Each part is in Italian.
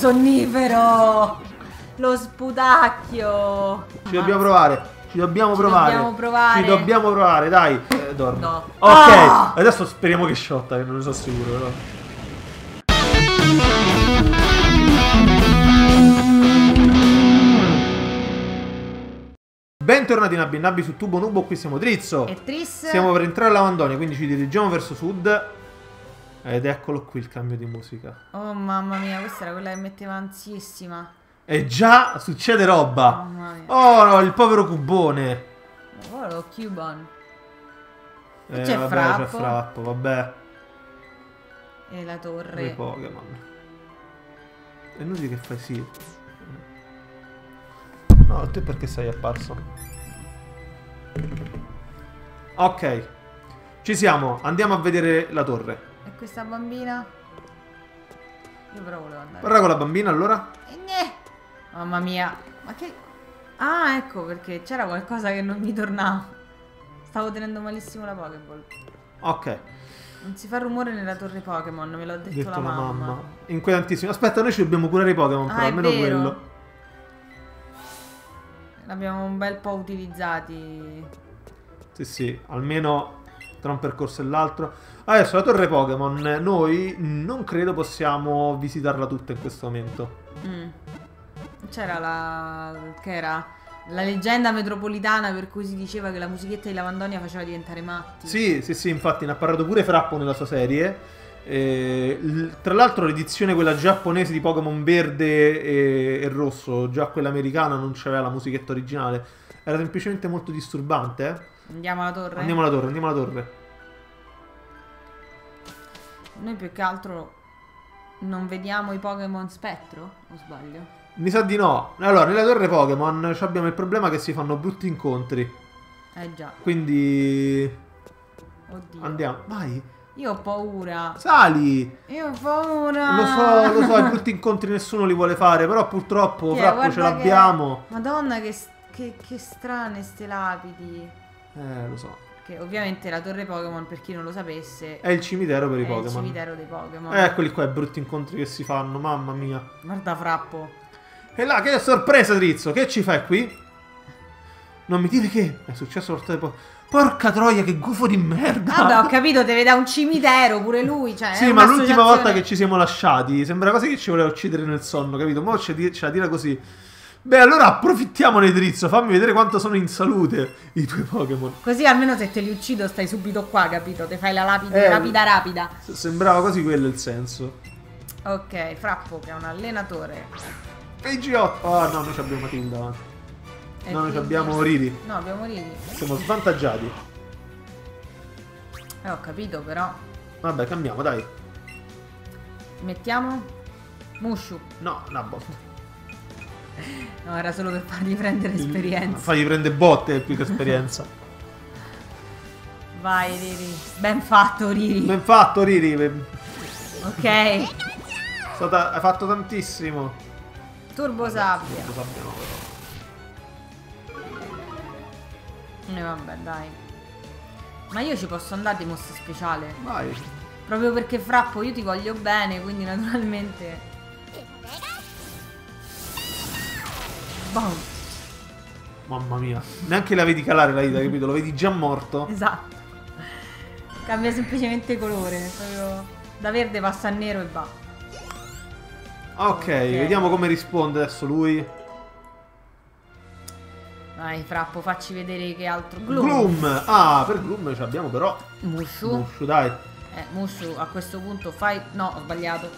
sonnifero! Lo spudacchio! Ci dobbiamo provare, ci dobbiamo provare. Dai, dormi. No. Ok, adesso speriamo che sciotta, che non ne sono sicuro, però. Bentornati in Abbinabbi su Tubo Nubo, qui siamo Dritzzo e Tris. Stiamo per entrare alla Lavandonia, quindi ci dirigiamo verso sud. Ed eccolo qui il cambio di musica. Oh mamma mia, questa era quella che metteva ansiissima. E già succede roba. Oh no, il povero Cubone. Oh, lo Cubone. C'è Frappo. Vabbè. E la torre. E Pokémon. È inutile che fai sì. No, te perché sei apparso? Ok. Ci siamo, andiamo a vedere la torre. E questa bambina? Io però volevo andare. Guarda con la bambina allora? Mamma mia. Ma che... Ah, ecco perché c'era qualcosa che non mi tornava. Stavo tenendo malissimo la Pokéball. Ok. Non si fa rumore nella torre Pokémon, me l'ha detto la mamma. Inquietantissimo. Aspetta, noi ci dobbiamo curare i Pokémon, però almeno quello. L'abbiamo un bel po' utilizzati. Sì, sì, almeno tra un percorso e l'altro. Adesso la torre Pokémon, noi non credo possiamo visitarla tutta in questo momento. C'era la... che era? La leggenda metropolitana per cui si diceva che la musichetta di Lavandonia faceva diventare matti. Sì, sì, sì, infatti ne ha parlato pure Frappo nella sua serie. Tra l'altro l'edizione quella giapponese di Pokémon verde e rosso, già quella americana non c'aveva la musichetta originale. Era semplicemente molto disturbante, eh? Andiamo alla torre? Andiamo alla torre, andiamo alla torre. Noi più che altro non vediamo i Pokémon spettro, o sbaglio? Mi sa di no. Allora, nella torre Pokémon abbiamo il problema che si fanno brutti incontri. Eh già. Quindi... Oddio. Andiamo, vai. Io ho paura. Sali. Io ho paura. Lo so, i brutti incontri nessuno li vuole fare, però purtroppo Frappo ce l'abbiamo. Che... Madonna, che strane ste lapidi. Lo so. Che ovviamente la torre Pokémon, per chi non lo sapesse, è il cimitero per i Pokémon. È il cimitero dei Pokémon. Eccoli qua, i brutti incontri che si fanno, mamma mia. Guarda Frappo. E là, che sorpresa, Dritzzo, che ci fai qui? Non mi dire che è successo qualcosa di porca troia, che gufo di merda. Vabbè, ho capito, deve da un cimitero pure lui, cioè. Sì, ma l'ultima volta che ci siamo lasciati sembra quasi che ci voleva uccidere nel sonno, capito? Ma ce la tira così. Beh, allora approfittiamone, Dritzzo, fammi vedere quanto sono in salute i tuoi Pokémon. Così almeno se te li uccido stai subito qua, capito? Te fai la lapide rapida. Sembrava quasi quello il senso. Ok, Frappo che è un allenatore. PG8. Oh no, noi abbiamo Matilda. No, noi abbiamo Riri. No, abbiamo Riri. Siamo svantaggiati. Ho capito però. Vabbè, cambiamo, dai. Mettiamo Mushu. No, Nubolt. No, era solo per fargli prendere esperienza. Fargli prendere botte più che esperienza. Vai Riri. Ben fatto Riri. Ben fatto Riri. Ok. Hai fatto tantissimo. Turbo sabbia. Turbo sabbia no però. E vabbè dai. Ma io ci posso andare di mossa speciale. Vai. Proprio perché Frappo io ti voglio bene, quindi naturalmente. Boom. Mamma mia. Neanche la vedi calare la vita, capito? Lo vedi già morto. Esatto. Cambia semplicemente colore. Proprio da verde passa a nero e va. Ok, vediamo come risponde adesso lui. Vai Frappo, facci vedere che altro. Gloom. Gloom. Ah, per Gloom ci abbiamo però Mushu. Mushu, dai. Mushu a questo punto fai... No, ho sbagliato.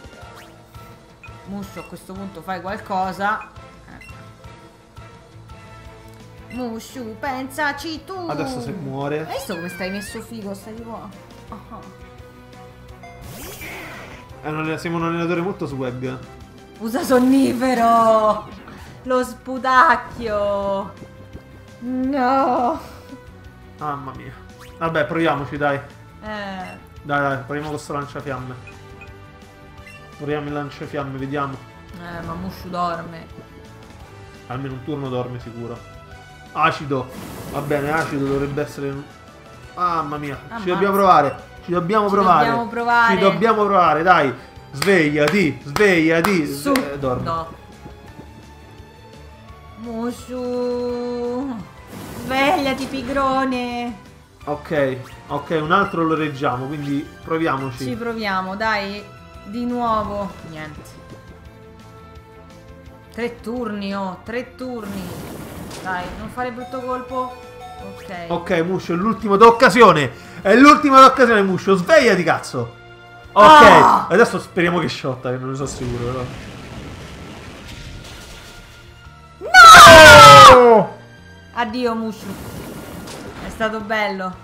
Mushu a questo punto fai qualcosa. Mushu, pensaci tu. Adesso se muore. Hai visto come stai messo figo? Stai tipo... siamo un allenatore molto swag. Usa sonnifero. Lo spudacchio. No. Mamma mia. Vabbè, proviamoci, dai. Dai, dai, proviamo questo lanciafiamme. Proviamo il lanciafiamme, vediamo. Ma Mushu dorme. Almeno un turno dorme sicuro. Acido, va bene, acido dovrebbe essere... Mamma mia, ci dobbiamo provare, ci dobbiamo provare, dai. Svegliati, svegliati. Su. Dormi. No. Mushu. Svegliati, pigrone. Ok, ok, un altro lo reggiamo, quindi proviamoci. Ci proviamo, dai. Di nuovo. Niente. 3 turni, oh, 3 turni. Dai, non fare brutto colpo. Ok. Ok, Muscio, è l'ultima d'occasione. È l'ultima d'occasione, Muscio. Svegliati, cazzo. Ok, ah! Adesso speriamo che sciotta, che non ne sono sicuro, però. No! Oh! Addio, Muscio. È stato bello.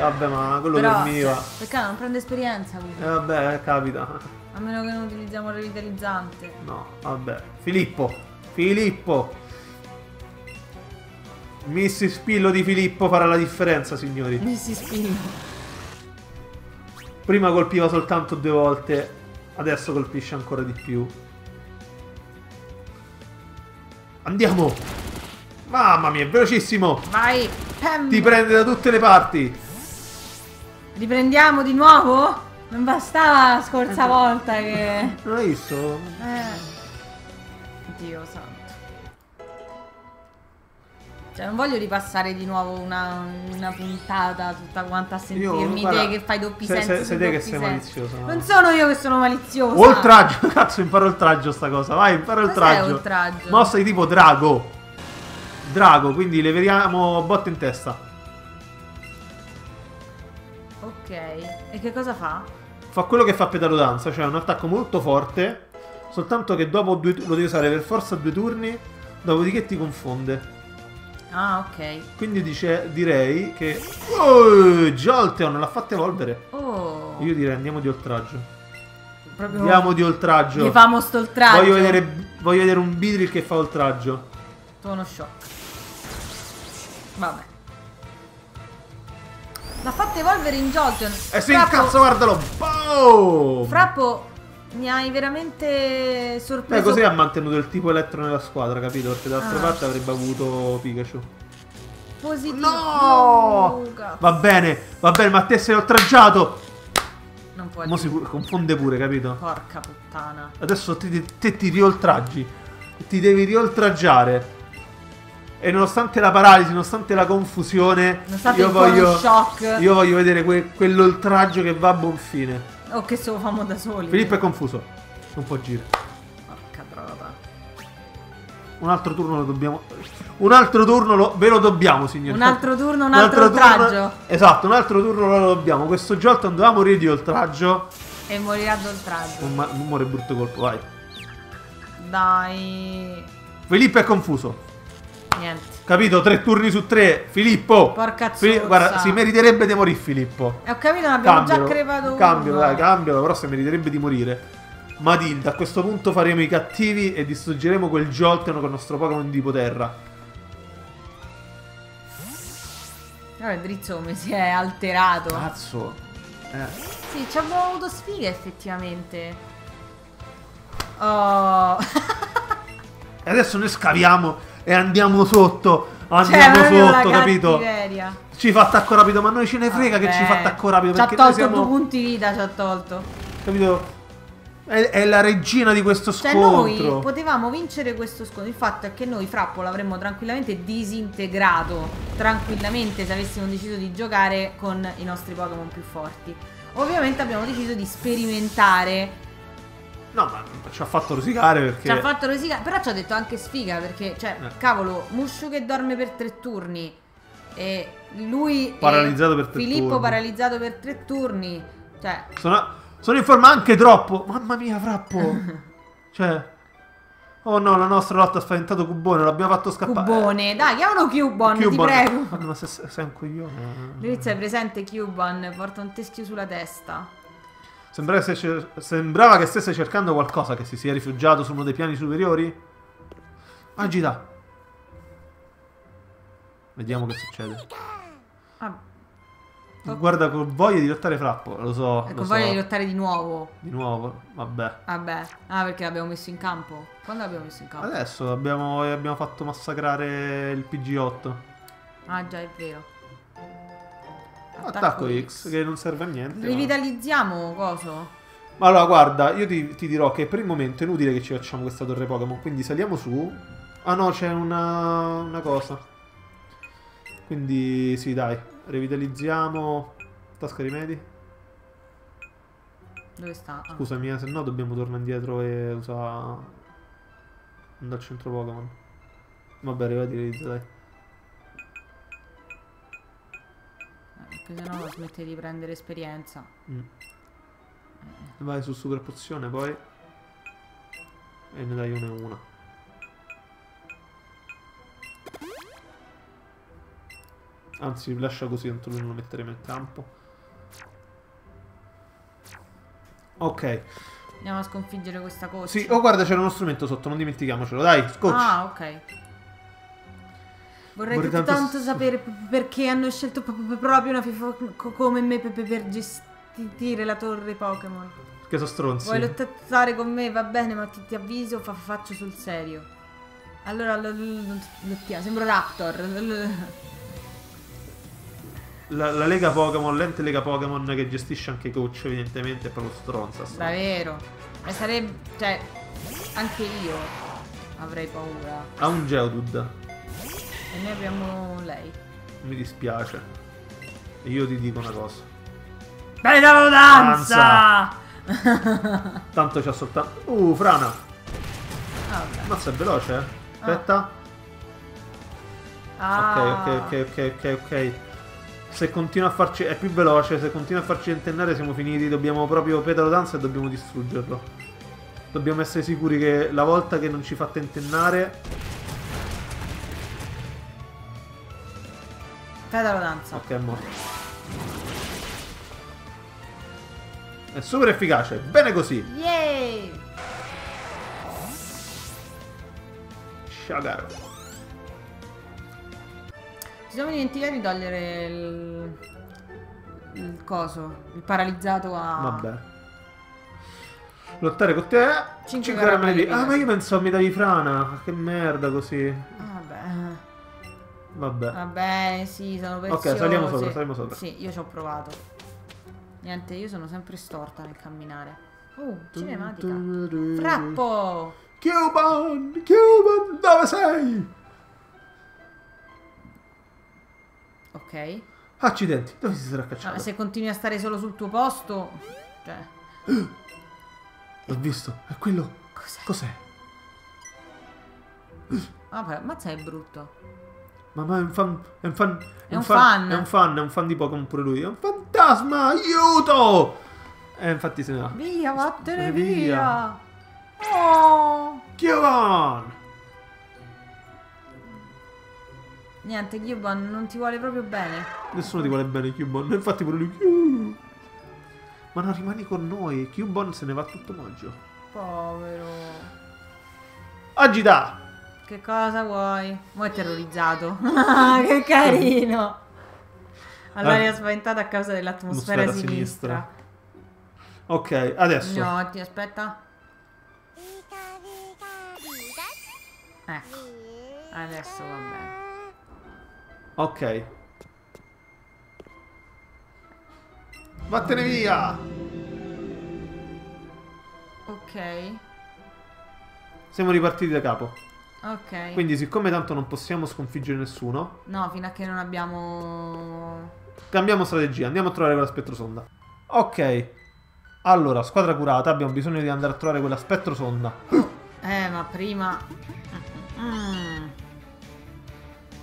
Vabbè, ma quello però, che mi va. Peccato, non prende esperienza, Muscio. Vabbè, capita. A meno che non utilizziamo il revitalizzante. No, vabbè. Filippo. Filippo. Missilspillo di Filippo farà la differenza, signori. Missilspillo. Prima colpiva soltanto 2 volte. Adesso colpisce ancora di più. Andiamo. Mamma mia, è velocissimo. Vai. Pam. Ti prende da tutte le parti. Riprendiamo di nuovo? Non bastava la scorsa volta che... Non l'hai visto? Dio santo. Cioè, non voglio ripassare di nuovo una puntata tutta quanta a sentirmi te che fai doppi sensi. Sei te che sei maliziosa. No? Non sono io che sono maliziosa. Oltraggio, cazzo, imparo oltraggio sta cosa. Vai, imparo oltraggio. Mossa di tipo drago. Drago, quindi leveriamo botta in testa. Ok, e che cosa fa? Fa quello che fa Petalo Danza, cioè un attacco molto forte, soltanto che dopo lo devi usare per forza 2 turni, dopodiché ti confonde. Ah, ok. Quindi direi che... Oh, Jolteon l'ha fatta evolvere. Oh. Io direi andiamo di oltraggio. Proprio... Andiamo di oltraggio. Gli famo sto oltraggio. Voglio vedere un Beedrill che fa oltraggio. Tono shock. Vabbè. L'ha fatta evolvere in Jolteon. Eh sì, Frappo, cazzo, guardalo. Boom! Frappo, mi hai veramente sorpreso. Così ha mantenuto il tipo elettro nella squadra, capito? Perché dall'altra parte avrebbe avuto Pikachu. Positivo. No! Va bene, ma te sei oltraggiato. Non puoi. Mo si confonde pure, capito? Porca puttana. Adesso te ti rioltraggi. Ti devi rioltraggiare. E nonostante la paralisi, nonostante la confusione, nonostante io voglio vedere quell'oltraggio che va a buon fine. O che se lo famo da soli. Filippo è confuso. Non può girare. Porca trota. Un altro turno lo dobbiamo. Un altro turno ve lo dobbiamo, signori. Un altro turno, un altro oltraggio. Esatto, un altro turno lo dobbiamo. Questo Jolteon doveva morire di oltraggio. E morirà d'oltraggio. Non muore brutto colpo, vai. Dai. Filippo è confuso. Niente. Capito? 3 turni su 3. Filippo. Porca zozza. Guarda, si meriterebbe di morire Filippo. Ho capito, ma abbiamo già crepato uno. Cambialo, dai, cambialo. Però si meriterebbe di morire Matilda. A questo punto faremo i cattivi e distruggeremo quel Jolteon con il nostro Pokémon tipo terra. Vabbè, Dritzzo come si è alterato. Cazzo. Sì, ci abbiamo avuto sfiga effettivamente. Oh. Adesso noi scaviamo e andiamo sotto, andiamo sotto, capito? Ci fa attacco rapido, ma noi ce ne frega che ci fa attacco rapido. Ci ha tolto 2 punti vita, ci ha tolto. Capito? È la regina di questo scontro. Cioè noi potevamo vincere questo scontro. Il fatto è che noi Frappo l'avremmo tranquillamente disintegrato, tranquillamente, se avessimo deciso di giocare con i nostri Pokémon più forti. Ovviamente abbiamo deciso di sperimentare. No, ma ci ha fatto rosicare perché... Ci ha fatto rosicare, però ci ha detto anche sfiga perché, cioè, cavolo, Mushu che dorme per 3 turni e lui paralizzato per 3 turni. Filippo paralizzato per 3 turni, cioè... Sono in forma anche troppo, mamma mia, Frappo! Cioè... Oh no, la nostra lotta ha spaventato Cubone, l'abbiamo fatto scappare. Cubone, dai, chiamalo Cubone, ti prego! Ma sei un coglione... Lui sei presente, Cubone, porta un teschio sulla testa. Sembrava che stesse cercando qualcosa, che si sia rifugiato su uno dei piani superiori. Agita. Vediamo che succede. Guarda, con voglia di lottare Frappo, lo so. E con voglia di lottare di nuovo. Di nuovo, vabbè. Vabbè, perché l'abbiamo messo in campo? Quando l'abbiamo messo in campo? Adesso abbiamo fatto massacrare il PG8. Ah già, è vero. Attacco X, che non serve a niente. Revitalizziamo coso. Allora, guarda, io ti dirò che per il momento è inutile che ci facciamo questa torre Pokémon, quindi saliamo su. Ah no, c'è una cosa. Quindi sì, dai, revitalizziamo. Tasca di medi. Dove sta? Ah. Scusami, se no dobbiamo tornare indietro e usare... andare al centro Pokémon. Vabbè, revitalizza, dai. Perché se no smette di prendere esperienza. Vai su super pozione poi. E ne dai una. Anzi, lascia così, tanto non lo metteremo in campo. Ok. Andiamo a sconfiggere questa cosa. Sì, oh guarda, c'era uno strumento sotto, non dimentichiamocelo. Dai, scotch. Ah, ok. Vorrei tanto sapere perché hanno scelto proprio una FIFA come me per gestire la torre Pokémon. Che sono stronzi. Vuoi lottare con me? Va bene, ma ti avviso, faccio sul serio. Allora, lottiamo. Sembra Raptor. La Lega Pokémon, l'ente Lega Pokémon che gestisce anche i coach, evidentemente, è proprio stronza. Davvero. E sarebbe... cioè, anche io avrei paura. Ha un Geodude. E noi abbiamo lei. Mi dispiace. E io ti dico una cosa. Petalo Danza! Tanto c'ha soltanto... Frana! Ah, okay. Mazza, è veloce, eh? Aspetta. Ah. Ok. Se continua a farci... è più veloce. Se continua a farci tentennare siamo finiti. Dobbiamo proprio Petalo Danza e dobbiamo distruggerlo. Dobbiamo essere sicuri che la volta che non ci fa tentennare... Petalo Danza. Ok, è morto. È super efficace. Bene così. Yeeey. Ciao caro. Ci siamo dimenticati di togliere il coso, il paralizzato a... vabbè. Lottare con te. 5 caramelli. Ah, ma io pensavo mi davi Frana. Che merda così. Vabbè. Vabbè, sì, sono pericolosi. Ok, saliamo sopra, saliamo sopra. Sì, io ci ho provato. Niente, io sono sempre storta nel camminare. Cinematica. Frappo! Cubone! Cubone, dove sei? Ok. Accidenti, dove si sarà cacciato? Se continui a stare solo sul tuo posto... cioè... L'ho visto, è quello... Cos'è? Vabbè, ma sai, è brutto. Ma è un fan... È un fan di Pokémon pure lui. È un fantasma, aiuto! E infatti se ne va. Via, vattene via! Oh! Cubone! Niente, Cubone non ti vuole proprio bene. Nessuno ti vuole bene, Cubone. Infatti pure lui. Ma non rimani con noi. Cubone se ne va tutto maggio. Povero. Agita! Che cosa vuoi? Mo' è terrorizzato. Che carino. All'aria spaventata a causa dell'atmosfera sinistra. Ok, adesso. No, ti aspetta. Ecco. Adesso va bene. Ok. Vattene via! Ok. Siamo ripartiti da capo. Ok. Quindi siccome tanto non possiamo sconfiggere nessuno... no, fino a che non abbiamo... cambiamo strategia, andiamo a trovare quella spettrosonda. Ok. Allora, squadra curata, abbiamo bisogno di andare a trovare quella spettrosonda. Ma prima...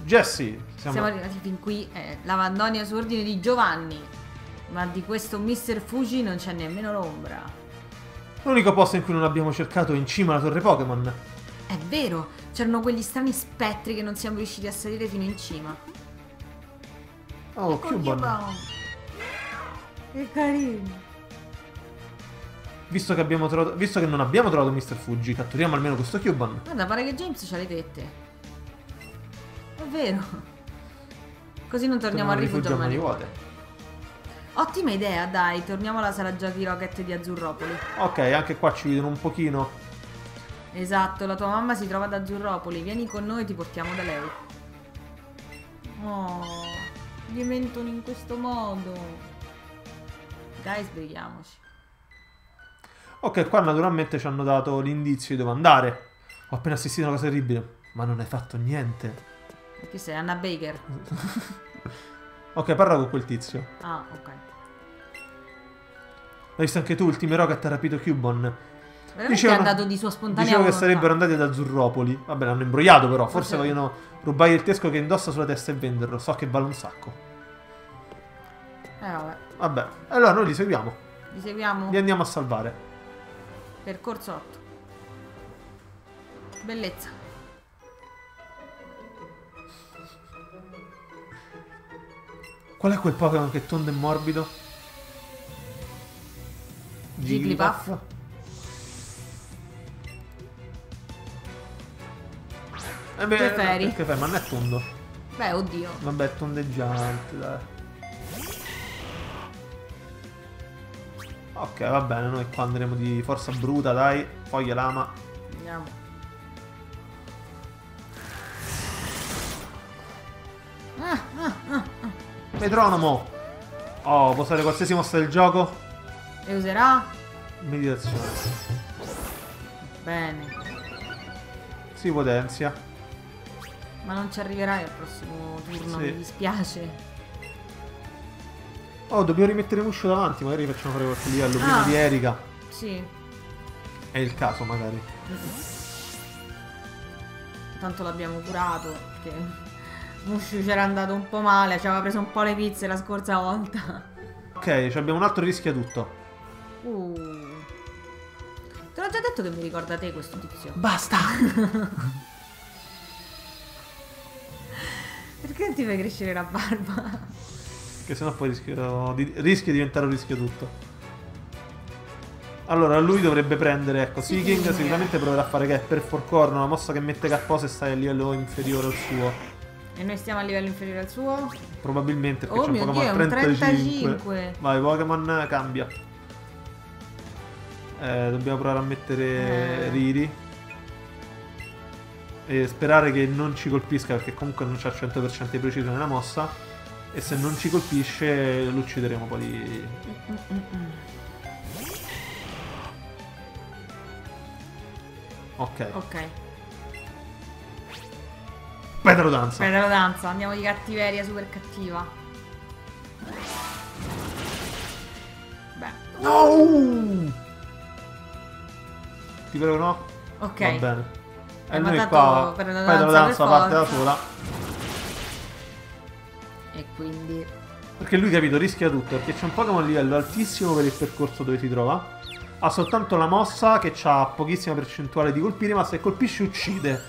Jesse, siamo arrivati fin qui. Lavandonia su ordine di Giovanni. Ma di questo Mr. Fuji non c'è nemmeno l'ombra. L'unico posto in cui non abbiamo cercato è in cima alla torre Pokémon. È vero, c'erano quegli strani spettri che non siamo riusciti a salire fino in cima. Oh, che buono. Che carino. Visto che non abbiamo trovato Mr. Fuji, catturiamo almeno questo Cubone. Guarda, pare che James c'ha le tette. È vero. Così non torniamo al rifugio mani vuote. Ottima idea, dai. Torniamo alla sala giochi Rocket di Azzurropoli. Ok, anche qua ci vedono un pochino. Esatto, la tua mamma si trova ad Azzurropoli. Vieni con noi, ti portiamo da lei. Oh, gli mentono in questo modo. Dai, sbrighiamoci. Ok, qua naturalmente ci hanno dato l'indizio di dove andare. Ho appena assistito a una cosa terribile. Ma non hai fatto niente. Chi sei? Anna Baker. Ok, parla con quel tizio. Ah, ok. L'hai visto anche tu, Ultime Rocket ha rapito Cubone. Veramente è andato di sua spontanea volontà. Dicevo che sarebbero andati ad Azzurropoli. Vabbè, l'hanno imbrogliato però. Forse vogliono rubare il tesco che indossa sulla testa e venderlo. So che vale un sacco. Vabbè. Vabbè, allora noi li seguiamo. Li seguiamo? Li andiamo a salvare. Percorso 8. Bellezza. Qual è quel Pokémon che tonda e morbido? Jigglypuff. Eh beh, no, che fai? Ma non è tondo. Beh, oddio. Vabbè, è tondeggiante, dai. Ok, va bene, noi qua andremo di forza bruta, dai. Foglia lama. Andiamo. Metronomo. Oh, può usare qualsiasi mossa del gioco. E userà? Meditazione. Bene. Si potenzia. Ma non ci arriverai al prossimo turno, mi dispiace. Oh, dobbiamo rimettere Muscio davanti, magari facciamo fare qualche livello prima di Erika. Sì. È il caso, magari. Tanto l'abbiamo curato, perché Muscio c'era andato un po' male, ci aveva preso un po' le pizze la scorsa volta. Ok, abbiamo un altro rischio a tutto. Te l'ho già detto che mi ricorda te questo tizio. Basta! Perché non ti fai crescere la barba? Perché sennò poi rischi di diventare un rischio tutto. Allora lui dovrebbe prendere, ecco, Seeking sicuramente proverà a fare che è per forcorno, una mossa che mette K se stai a livello inferiore al suo. E noi stiamo a livello inferiore al suo? Probabilmente, perché c'è un Pokémon a 35. Vai, Pokémon cambia. Dobbiamo provare a mettere Riri. E sperare che non ci colpisca, perché comunque non c'ha il 100% di precisione nella mossa. E se non ci colpisce lo uccideremo poi di... Ok. Ok. Petalo Danza. Petalo Danza, andiamo di cattiveria super cattiva. Beh. No! Ti prego no? Ok. Va bene. E noi qua per la danza parte da sola. E quindi... Perché lui, capito, rischia tutto. Perché c'è un Pokémon a livello altissimo per il percorso dove si trova. Ha soltanto la mossa che ha pochissima percentuale di colpire, ma se colpisce uccide.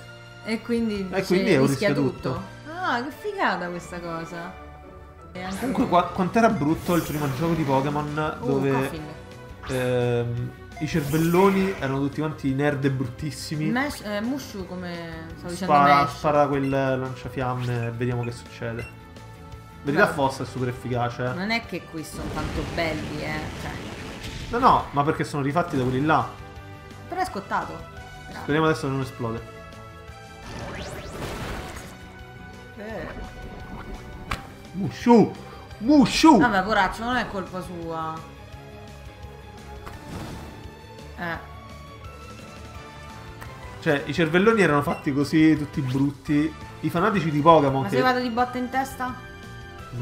E quindi, rischia tutto. Ah, che figata questa cosa. Comunque quant'era brutto il primo gioco di Pokémon dove... I cervelloni erano tutti quanti nerd e bruttissimi. Mushu, come stavo dicendo, spara quel lanciafiamme e vediamo che succede. Verità fossa è super efficace. Non è che qui sono tanto belli, cioè. No, no, ma perché sono rifatti da quelli là. Però è scottato. Bravo. Speriamo adesso che non esplode. Mushu! Mushu! Vabbè, poraccio, non è colpa sua. Cioè, i cervelloni erano fatti così, tutti brutti. I fanatici di Pokémon. Ma se vado di botta in testa?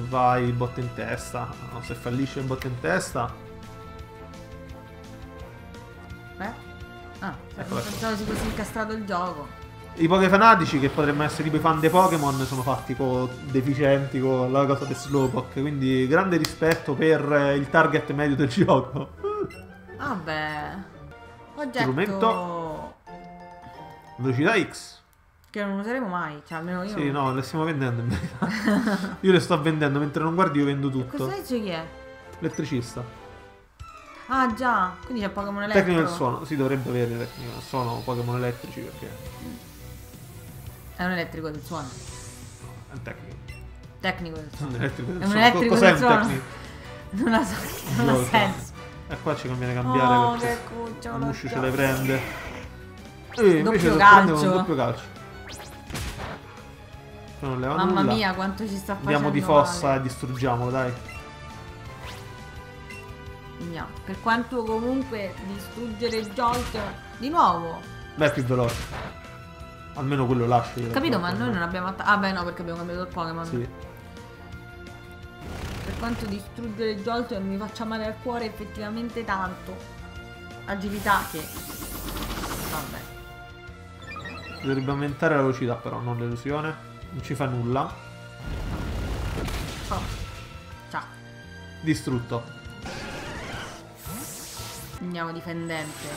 Vai, botta in testa. No, se fallisce in botta in testa. Ah, ecco, pensavo si fosse incastrato il gioco. I Poké fanatici, che potremmo essere tipo i fan dei Pokémon, sono fatti deficienti con la cosa del Slowpoke. Quindi grande rispetto per il target medio del gioco. Vabbè. Strumento velocità X, che non useremo mai, cioè almeno io. Sì, no, le stiamo vendendo in verità. Io le sto vendendo, mentre non guardi io vendo tutto. Cosa dice chi è? Elettricista. Ah già, quindi c'è Pokémon elettrico. Tecnico del suono, si dovrebbe avere tecnico del suono, Pokémon elettrici, perché è un elettrico del suono. È un tecnico. Tecnico del suono. È un elettrico del suono. Cos'è un tecnico? Non ha senso. E qua ci conviene cambiare perché Mushu ce le prende. E invece lo prende con un doppio calcio. Non leva nulla. Mamma mia, quanto ci sta facendo. Andiamo di fossa e distruggiamolo, dai. Lavandonia. Per quanto comunque distruggere Jolteon di nuovo. Beh, è più veloce. Almeno quello lascia. Capito, ma noi non abbiamo attaccato. Ah beh no, perché abbiamo cambiato il Pokémon. Sì. Per quanto distruggere Jolteon mi faccia male al cuore effettivamente tanto. Agilità che... vabbè. Dovrebbe aumentare la velocità però, non l'elusione. Non ci fa nulla. Ciao. Ciao. Distrutto. Andiamo difendente.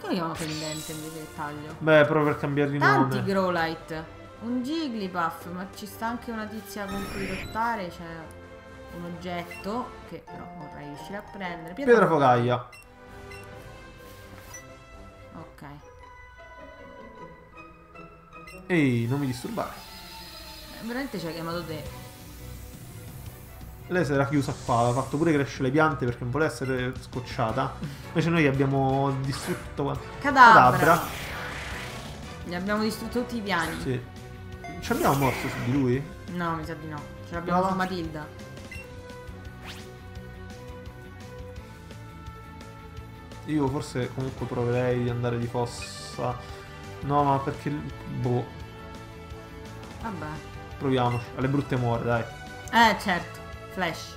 Come chiama pendente invece il taglio? Beh, proprio per cambiare di nome. Tanti Growlite. Un Jigglypuff, ma ci sta anche una tizia con cui lottare. C'è un oggetto che però vorrei riuscire a prendere. Pietra Focaia. Ok. Ehi, non mi disturbare. Veramente ci ha chiamato te. Lei si era chiusa qua, aveva fatto pure crescere le piante perché non voleva essere scocciata. Invece noi abbiamo distrutto Cadabra. Gli abbiamo distrutto tutti i piani. Sì. Ce l'abbiamo morso su di lui? No, mi sa di no. Ce l'abbiamo su Matilda. Io forse comunque proverei di andare di fossa. No, ma perché... boh. Vabbè. Proviamoci. Alle brutte muore, dai. Certo. Flash.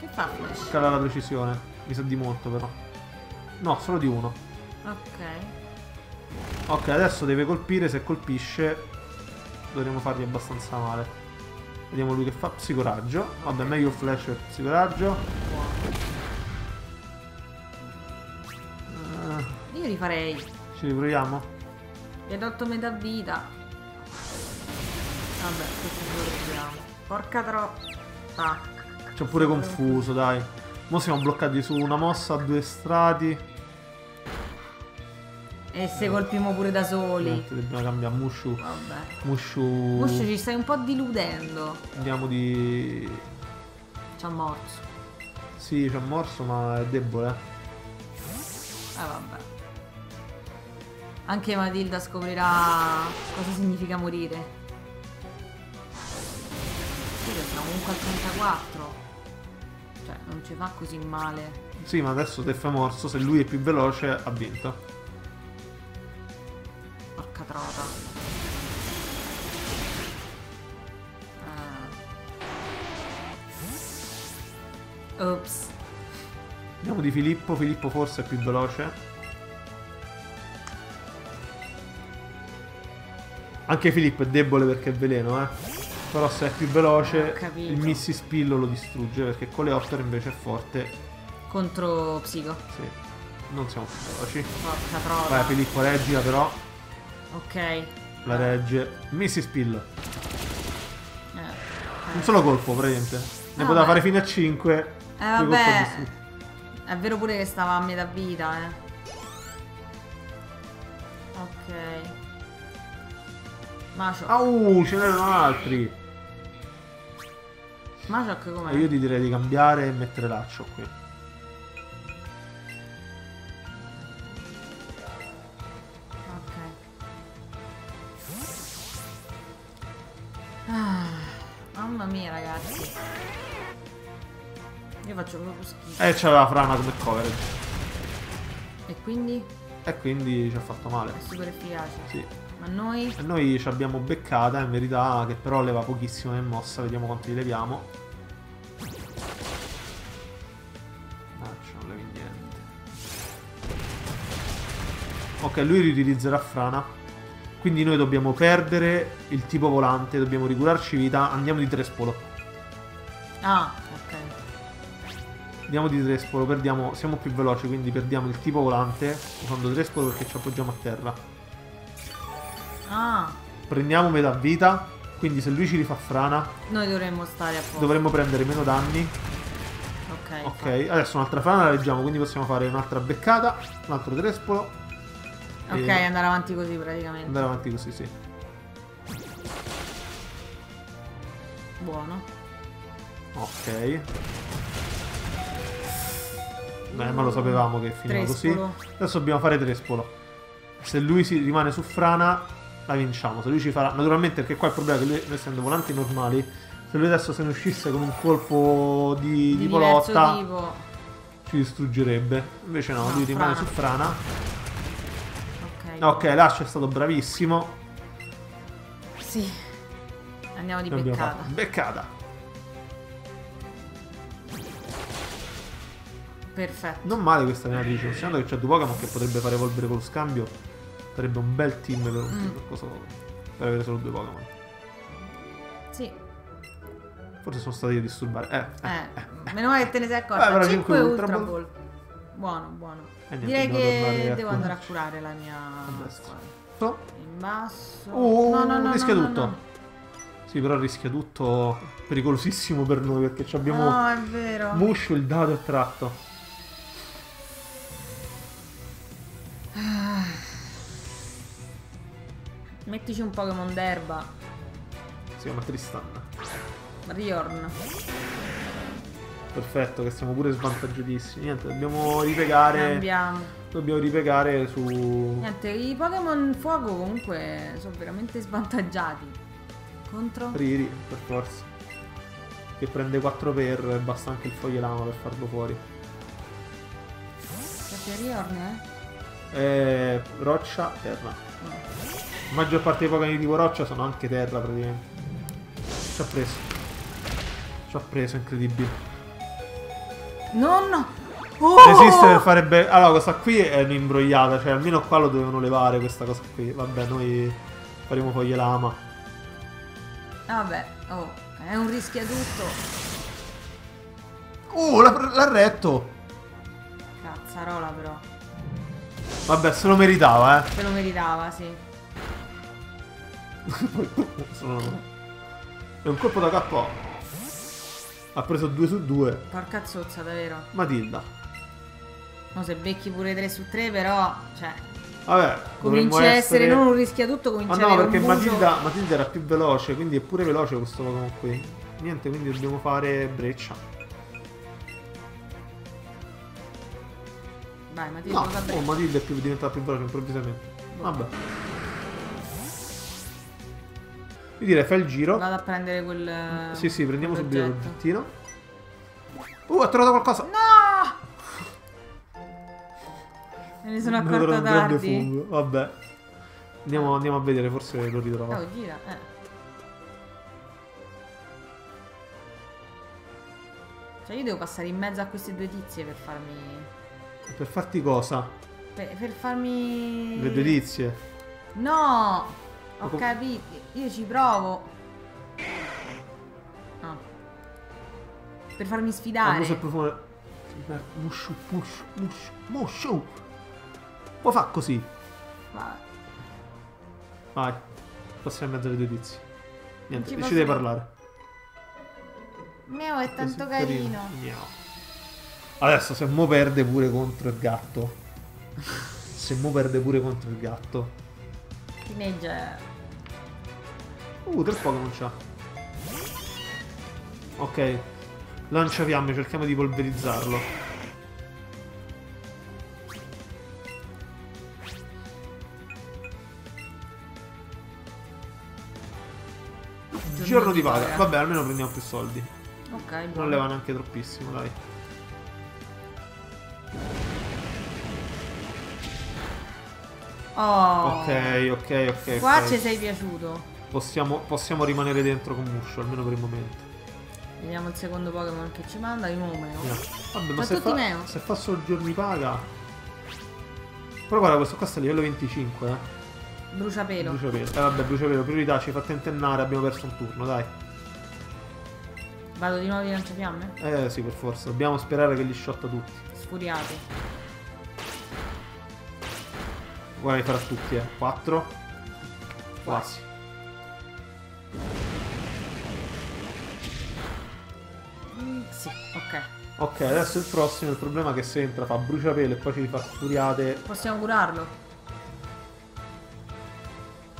Che fa Flash? Scala la precisione. Mi sa di molto, però. No, solo di uno. Ok. Ok, adesso deve colpire. Se colpisce, dovremmo fargli abbastanza male. Vediamo lui che fa. Psicoraggio. Vabbè, meglio Flash per psicoraggio. Io li farei. Ci riproviamo? Mi ha dato metà vita. Vabbè, questo non lo riproviamo. Porca troppa. Ci ho pure confuso, dai. Mo siamo bloccati su una mossa a due strati. E se colpiamo pure da soli. Dobbiamo cambiare Mushu. Vabbè. Mushu ci stai un po' diludendo. Andiamo di... ci ha morso. Sì, ci ha morso, ma è debole. Vabbè. Anche Matilda scoprirà cosa significa morire. Sì, siamo comunque al 34. Cioè, non ci fa così male. Sì, ma adesso te fa morso. Se lui è più veloce, ha vinto. Porca trota. Ops. Andiamo di Filippo. Filippo forse è più veloce. Anche Filippo è debole perché è veleno, eh. Però se è più veloce il Missilspillo lo distrugge, perché con le Coleoptero invece è forte. Contro Psico. Sì. Non siamo più veloci. Porca trova. Vai, Filippo reggila però. Ok. La regge. Missilspillo. Un solo colpo, praticamente. Ne poteva fare fino a 5. Vabbè. È vero pure che stava a metà vita, eh. Ok. Macho. Ce n'erano altri. Macho che com'è? Io ti direi di cambiare e mettere Laccio qui. Ok. Mamma mia ragazzi. Io faccio proprio schifo. C'aveva Frana come coverage. E quindi? E quindi ci ha fatto male. È super efficace. Sì. Ma noi? Noi ci abbiamo beccata, in verità, che però leva pochissimo in mossa. Vediamo quanti li leviamo. Non levi niente. Ok, lui riutilizzerà Frana. Quindi noi dobbiamo perdere il tipo volante, dobbiamo ricurarci vita. Andiamo di Trespolo. Ok. Andiamo di Trespolo, perdiamo... siamo più veloci, quindi perdiamo il tipo volante usando Trespolo perché ci appoggiamo a terra. Prendiamo metà vita. Quindi se lui ci rifà Frana, noi dovremmo stare a posto. Dovremmo prendere meno danni. Ok. Adesso un'altra Frana la leggiamo. Quindi possiamo fare un'altra beccata. Un altro Trespolo. Ok, e... andare avanti così praticamente. Andare avanti così, sì. Buono. Ok. Beh, ma lo sapevamo che finiva così. Adesso dobbiamo fare Trespolo. Se lui si rimane su Frana, la vinciamo. Se lui ci farà, naturalmente, perché qua il problema è che lui, essendo volanti normali, Se lui adesso se ne uscisse con un colpo di polotta tipo... ci distruggerebbe. Invece no, lui rimane su Frana. Ok, Lascio è stato bravissimo. Sì. Andiamo di beccata. Beccata. Perfetto. Non male questa allenatrice, considerando che c'è due Pokémon che potrebbe fare evolvere con lo scambio. Sarebbe un bel team per, per avere solo due Pokémon. Sì. Forse sono stati a disturbare. Meno male che te ne sei accorta. 5 Ultra Ball. Buono, buono. Direi che devo andare a curare la mia squadra. In basso. No, rischia tutto. No. Sì, però rischia tutto. Pericolosissimo per noi perché abbiamo. No, è vero. Mushu, il dado e tratto. Mettici un Pokémon d'erba. Si chiama Tristan. Riorn. Perfetto, che siamo pure svantaggiatissimi. Niente, dobbiamo ripegare. Dobbiamo ripegare su. Niente, i Pokémon fuoco comunque sono veramente svantaggiati. Contro Riri, per forza. Che prende 4 per e basta anche il foglielama per farlo fuori. Perché Riorn, roccia, terra. La maggior parte dei Pokémon di tipo roccia sono anche terra praticamente. Ci ha preso. Ci ha preso, incredibile. Nonno! Resiste per fare. Allora, questa qui è un'imbrogliata, cioè almeno qua lo dovevano levare questa cosa qui. Vabbè, noi faremo foglielama. Vabbè, è un rischio a tutto. L'ha retto! Cazzarola però. Vabbè, se lo meritava, Se lo meritava, sì. È un colpo da KO. Ha preso 2 su 2. Porca zozza, davvero. Matilda. No, se becchi pure 3 su 3, però. Cioè. Vabbè. Comincia a essere non un rischiatutto, comincia a essere. Ma no, perché Matilda era più veloce, quindi è pure veloce questo Pokémon qui. Niente, quindi dobbiamo fare breccia. Vai, Matilda. No, Matilda è diventata più veloce improvvisamente. Vabbè. Io direi fai il giro. Vado a prendere quel. Sì, prendiamo subito l'oggettino. Ha trovato qualcosa! No! Me ne sono accorto tardi. Vabbè. Andiamo a vedere, forse lo ritrovo. Gira, Cioè io devo passare in mezzo a queste due tizie per farmi. Per farti cosa? Per farmi. Le due tizie. No! Ho capito, io ci provo. Per farmi sfidare. Mushu. Può far così. Vai. Passiamo in mezzo alle due tizi. Niente, decidi di parlare. Miau è tanto carino. Miau. Adesso se Mo perde pure contro il gatto. Teenager. 3 Pokémon c'ha. Ok. Lanciafiamme, cerchiamo di polverizzarlo. Giorno di paga. Vabbè, almeno prendiamo più soldi. Ok. Non leva neanche troppissimo, dai. Ok. Qua ci sei piaciuto. Possiamo rimanere dentro con Muscio, almeno per il momento. Vediamo il secondo Pokémon che ci manda, il Meo. Vabbè, ma se fa solo giorni paga. Però guarda, questo qua sta a livello 25, Bruciapelo. Vabbè, bruciapelo, priorità, ci fa tentennare, abbiamo perso un turno, dai. Vado di nuovo di lanciafiamme? Sì, per forza, dobbiamo sperare che li sciotta tutti. Sfuriati. Guarda, li farà tutti, 4. Quasi. Sì, ok, adesso il prossimo. Il problema è che se entra fa bruciapelo e poi ci fa sfuriate. Possiamo curarlo?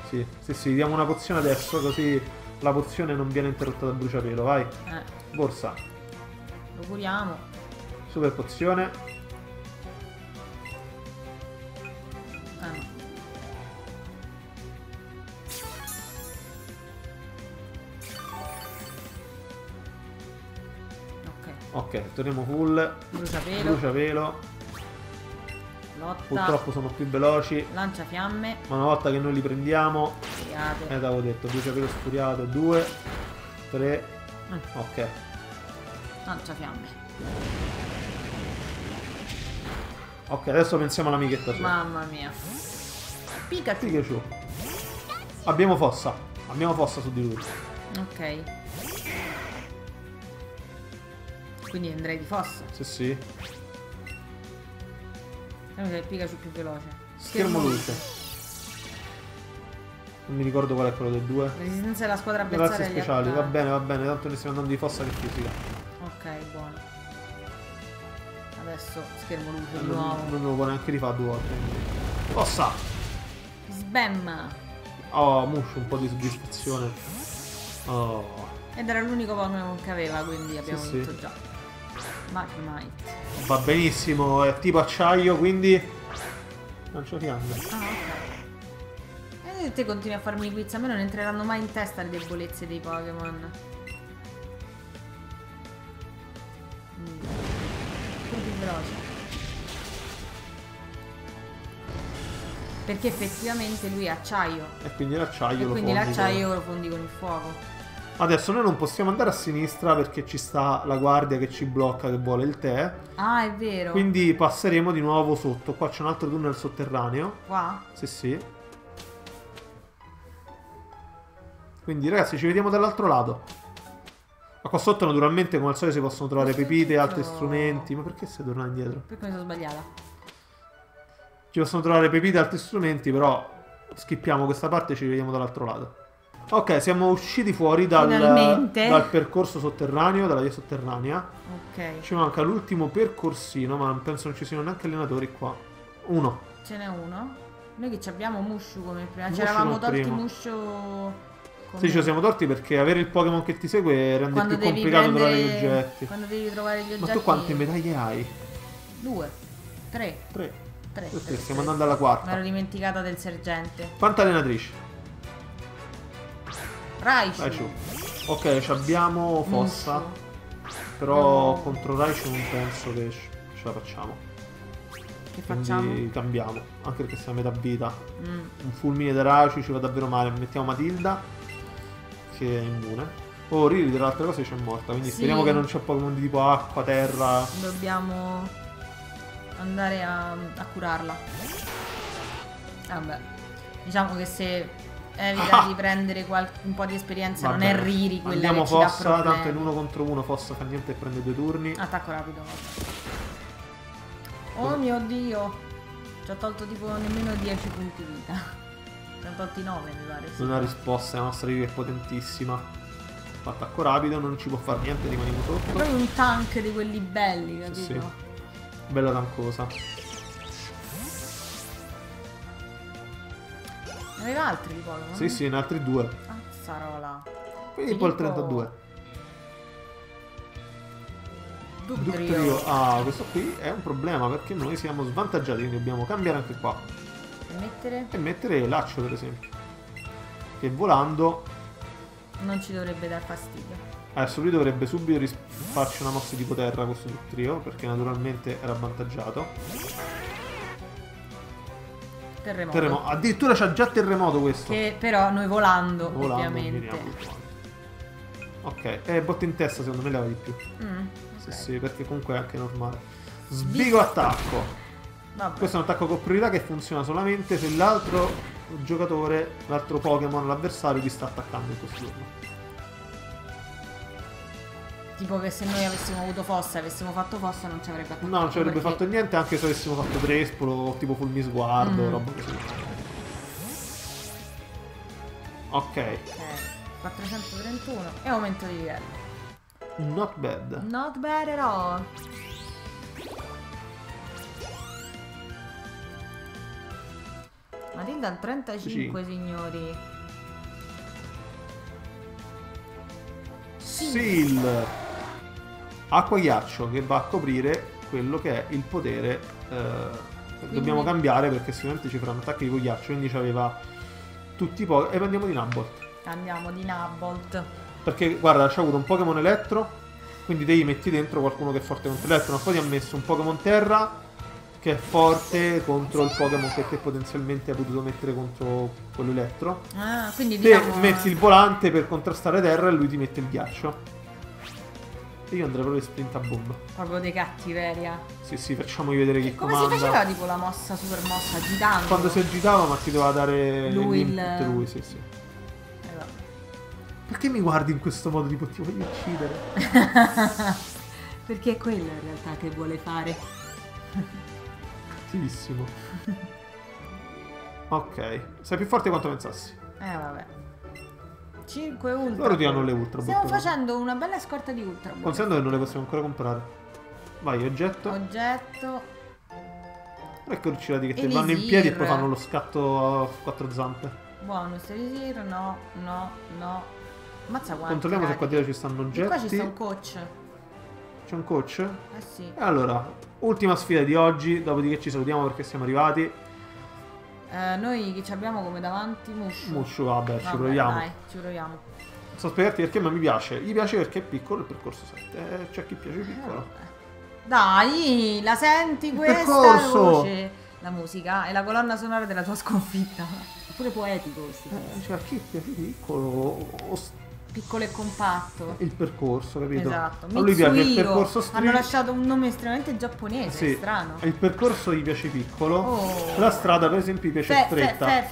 Sì, diamo una pozione adesso, così la pozione non viene interrotta da bruciapelo, vai. Borsa. Lo curiamo. Super pozione. Ok, torniamo full. Bruciapelo. Lotta. Purtroppo sono più veloci. Lanciafiamme. Ma una volta che noi li prendiamo... Sfuriato. T'avevo detto, bruciapelo sfuriato. 2, 3. Ok. Lanciafiamme. Ok, adesso pensiamo all'amichetta sua. Mamma mia. Pikachu. Abbiamo fossa. Abbiamo fossa su di lui. Ok. Quindi andrei di fossa. Sì, sì. Sembra che il Pikachu più veloce. Schermo luce. Non mi ricordo qual è quello del 2. Resistenza della squadra avversaria. Grazie speciali. Va bene, va bene. Tanto ne stiamo andando di fossa che fisica. Ok, buono. Adesso schermo luce di nuovo. Non lo può neanche rifare due volte. Fossa! Sbam! Oh, Mushu, un po' di soddisfazione. Oh. Ed era l'unico Pokémon che aveva, quindi abbiamo vinto già. Magmite. Va benissimo, è tipo acciaio, quindi... Lanciafiamme. Ah, ok. E te continui a farmi i quiz, a me non entreranno mai in testa le debolezze dei Pokémon. Veloce. Perché effettivamente lui è acciaio e quindi l'acciaio lo fondi con il fuoco. Adesso noi non possiamo andare a sinistra perché ci sta la guardia che ci blocca, che vuole il tè. Ah, è vero. Quindi passeremo di nuovo sotto. Qua c'è un altro tunnel sotterraneo. Qua? Sì, sì. Quindi ragazzi, ci vediamo dall'altro lato. Ma qua sotto naturalmente come al solito si possono trovare pepite e altri strumenti. Ma perché sei tornata indietro? Perché mi sono sbagliata. Ci possono trovare pepite e altri strumenti, però skippiamo questa parte e ci vediamo dall'altro lato. Ok, siamo usciti fuori dal percorso sotterraneo, dalla via sotterranea. Ok. Ci manca l'ultimo percorsino, ma penso non ci siano neanche allenatori qua. Uno. Ce n'è uno? Noi che ci abbiamo Mushu come prima. Ci eravamo tolti Mushu... Sì, ci siamo torti perché avere il Pokémon che ti segue rende quando più complicato trovare gli oggetti. Quando devi trovare gli oggetti. Ma tu quante medaglie hai? 2, 3. Stiamo andando alla quarta. Mi ero dimenticata del sergente. Quanta allenatrice? Raichu. Ok, abbiamo fossa. Però contro Raichu non penso che ce la facciamo. Che facciamo? Quindi cambiamo. Anche perché siamo a metà vita. Un fulmine da Raichu ci va davvero male. Mettiamo Matilda. Che è immune. Oh, Riri tra le altre cose c'è morta, quindi speriamo che non c'è Pokémon di tipo acqua, terra. Dobbiamo andare a curarla. Vabbè, diciamo che se evita di prendere un po' di esperienza, va non bene. È Riri quella andiamo che ci fossa, dà problemi. Tanto in 1 contro 1 fossa fa niente e prende 2 turni. Attacco rapido. Oh mio Dio, ci ha tolto tipo nemmeno 10 punti vita. 39 mi pare. Non ha risposta, la nostra Riri è potentissima. Attacco rapido, non ci può fare niente, rimaniamo sotto. È proprio un tank di quelli belli, capito? Sì, sì. Bella tancosa. Ne aveva altri di Pokémon? Sì, sì, ne ha altri 2. Azzarola. Filippo il 32. Dugtrio. Ah, questo qui è un problema perché noi siamo svantaggiati, quindi dobbiamo cambiare anche qua. E mettere Laccio per esempio. Che volando non ci dovrebbe dar fastidio. Adesso lui dovrebbe subito farci una mossa tipo terra questo Dugtrio, perché naturalmente era avvantaggiato. Terremoto. Addirittura c'ha già terremoto questo. Che però noi volando ovviamente. Ok, botta in testa secondo me leva di più. Okay. Sì, sì, perché comunque è anche normale. Sbigo attacco. Vabbè. Questo è un attacco con priorità che funziona solamente se l'altro giocatore, l'altro Pokémon, l'avversario, ti sta attaccando in questo turno. Tipo che se noi avessimo avuto fossa e avessimo fatto fossa non ci avrebbe attaccato. No, non ci avrebbe fatto niente anche se avessimo fatto Trespolo, tipo fulmine sguardo, roba così. Ok. 431 e aumento di livello. Not bad. Not bad at all. Matilda al 35, signori. Seal. Acqua ghiaccio che va a coprire quello che è il potere. Quindi... Dobbiamo cambiare perché sicuramente ci faranno attacchi di ghiaccio. Quindi c'aveva tutti i Pokémon. E andiamo di Nubolt. Perché guarda, c'ha avuto un Pokémon elettro. Quindi devi metti dentro qualcuno che è forte contro l'elettro. Ma poi ti ha messo un Pokémon Terra che è forte contro il Pokémon che te potenzialmente hai potuto mettere contro quello elettro. Ah, quindi diciamo... Te metti il volante per contrastare terra e lui ti mette il ghiaccio. E io andrei proprio sprint a bomba. Proprio dei cattiveria. Sì, sì, facciamogli vedere che comanda. Come si faceva tipo la mossa, super mossa, agitando? Quando si agitava, ma ti doveva dare lui l'input, lui, sì, sì. Allora. Perché mi guardi in questo modo, tipo, ti voglio uccidere? Perché è quello in realtà che vuole fare. Attivissimo. Ok. Sei più forte quanto pensassi. Vabbè. 5 ultra. Loro ti hanno le ultra. Stiamo facendo una bella scorta di ultra. Considerando che non le possiamo ancora comprare. Vai, oggetto. Oggetto. Però ecco ricerati che te vanno in piedi e poi fanno lo scatto a 4 zampe. Buono, se risir, no, no, no. Mazza quanti. Controlliamo se qua dietro ci stanno oggetti. E qua ci sta un coach. C'è un coach? Eh sì. Allora, ultima sfida di oggi, dopodiché ci salutiamo perché siamo arrivati. Noi che ci abbiamo come davanti? Mushu. Mushu, vabbè, ci proviamo. Dai, ci proviamo. Non so spiegarti perché, ma mi piace. Gli piace perché è piccolo il percorso 7. C'è chi piace piccolo. Dai, la senti questa voce? La musica è la colonna sonora della tua sconfitta. È pure poetico questo. Cioè, chi piace piccolo? Piccolo e compatto. Il percorso, capito? Esatto. A lui piace il percorso stretto. Hanno lasciato un nome estremamente giapponese, sì, è strano. Il percorso gli piace piccolo. Oh. La strada, per esempio, gli piace stretta.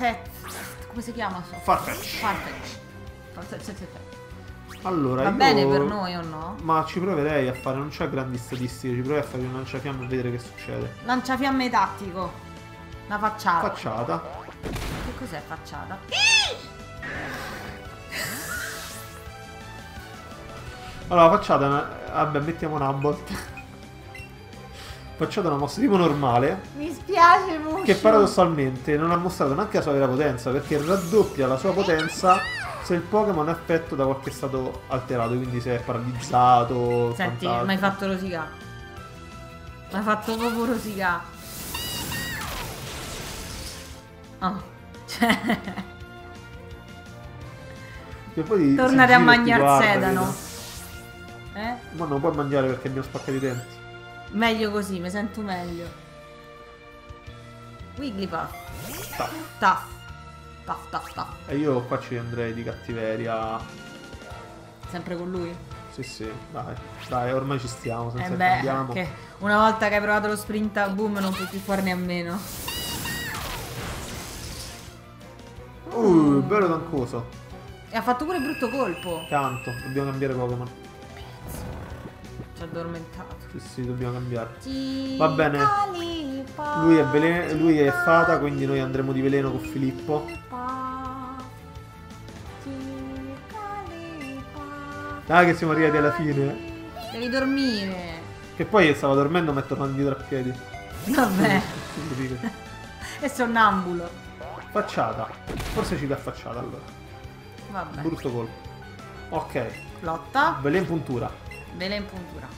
Come si chiama? Farfetch. Allora, va bene per noi o no? Ma ci proverei a fare, non c'è grandi statistiche, ci proverei a fare un lanciafiamme e vedere che succede. Lanciafiamme tattico. Una facciata. Facciata. Che cos'è facciata? Allora, facciata una... Vabbè, mettiamo una Nubolt. Facciata una mossa tipo normale. Mi spiace molto. Che paradossalmente non ha mostrato neanche la sua vera potenza, perché raddoppia la sua potenza se il Pokémon è affetto da qualche stato alterato, quindi se è paralizzato. Senti, mi hai fatto rosicare. Mi hai fatto proprio rosicare. Oh. Cioè... Tornare a mangiare sedano. Ma non puoi mangiare perché abbiamo spaccato i denti. Meglio così, mi sento meglio. Wigglypuff. Taff. Taff. Taff, taff, taff. E io qua ci andrei di cattiveria. Sempre con lui? Sì, sì, dai. Dai, ormai ci stiamo, senza cambiamo. Perché una volta che hai provato lo sprint a boom non puoi più farne a meno. Bello dancoso. E ha fatto pure brutto colpo. Tanto, dobbiamo cambiare Pokémon. Addormentato. Sì, sì, dobbiamo cambiare. Va bene. Lui è veleno, lui è fata, quindi noi andremo di veleno con Filippo. Dai che siamo arrivati alla fine. Devi dormire. Che poi stava dormendo ma è tornato indietro a piedi. Vabbè. È sonnambulo. Facciata. Forse ci dà facciata allora. Vabbè. Brutto colpo. Ok. Lotta. Veleno puntura. Vela in puntura.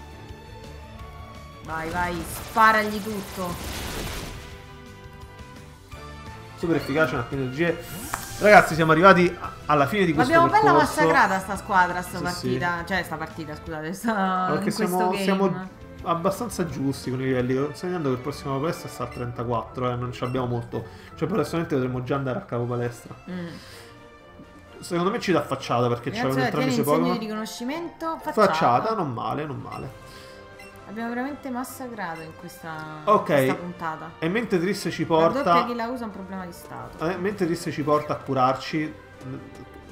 Vai, vai, sparagli tutto. Super efficace, una più energie. Ragazzi, siamo arrivati alla fine di questo percorso. Abbiamo bella massacrata sta squadra, sta partita. Sì. Cioè, sta partita, scusate. Perché siamo abbastanza giusti con i livelli. Considerando che il prossimo palestra sta a 34, non ci abbiamo molto. Cioè, personalmente dovremmo già andare a capo palestra. Secondo me ci dà facciata perché c'è un altro Pokémon di riconoscimento. Facciata, non male, non male. Abbiamo veramente massacrato in questa puntata. E mentre Tris ci porta. La doppia chi la usa è un problema di stato. Mentre Tris ci porta a curarci,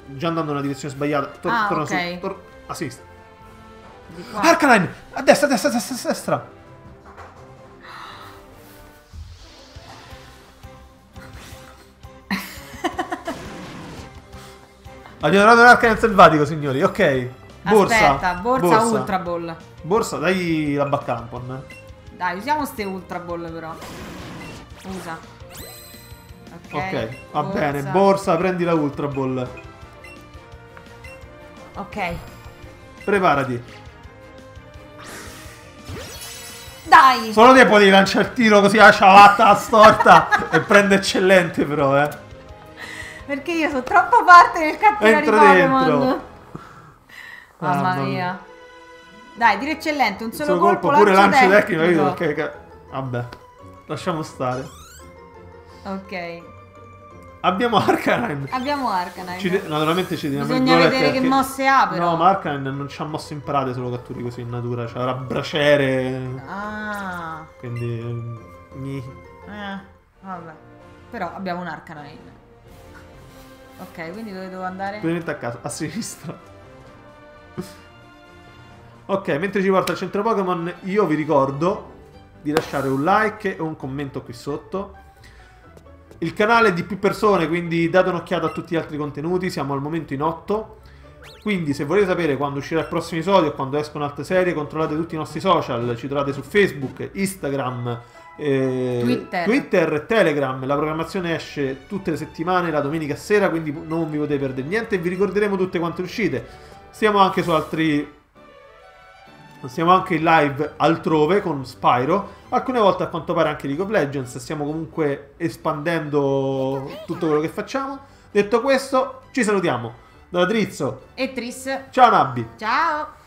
già andando in una direzione sbagliata. A sinistra. Arcanine! A destra, a destra, a destra, a destra! Abbiamo trovato l'Arcanine selvatico, signori, ok. Borsa. Aspetta, borsa Ultra Ball. Borsa, dai la Backcampon. Dai, usiamo ste Ultra Ball però. Usa. Ok, va bene, borsa, prendi la Ultra Ball. Ok. Preparati. Dai! Solo te potevi lanciare il tiro così a ciabatta, a storta. E prende eccellente però, eh. Perché io sono troppo parte del cattiveria di Pokémon. Mamma mia. Dai, dire eccellente, un solo colpo, pure lancio tecnico. Ok, vabbè, lasciamo stare. Ok. Abbiamo Arcanine. Abbiamo Arcanine. Naturalmente ci dobbiamo vedere che mosse ha, però. No, ma Arcanine non c'ha mosse imparate, solo catturi così in natura. C'ha braciere. Ah. Quindi... vabbè. Però abbiamo un Arcanine. Ok, quindi dove devo andare? Venite a caso, a sinistra. Ok, mentre ci porta al centro Pokémon, io vi ricordo di lasciare un like e un commento qui sotto. Il canale è di più persone, quindi date un'occhiata a tutti gli altri contenuti. Siamo al momento in 8. Quindi se volete sapere quando uscirà il prossimo episodio o quando escono altre serie, controllate tutti i nostri social. Ci trovate su Facebook, Instagram, Twitter, Telegram. La programmazione esce tutte le settimane, la domenica sera, quindi non vi potete perdere niente. E vi ricorderemo tutte quante uscite. Siamo anche su altri... Siamo anche in live altrove con Spyro. Alcune volte a quanto pare anche League of Legends. Stiamo comunque espandendo tutto quello che facciamo. Detto questo, ci salutiamo. Da Dritzzo e Tris. Ciao Nabbi. Ciao.